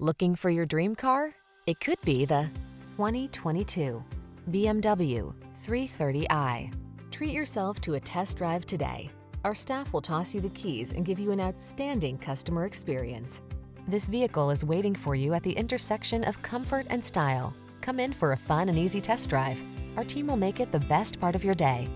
Looking for your dream car? It could be the 2022 BMW 330i. Treat yourself to a test drive today. Our staff will toss you the keys and give you an outstanding customer experience. This vehicle is waiting for you at the intersection of comfort and style. Come in for a fun and easy test drive. Our team will make it the best part of your day.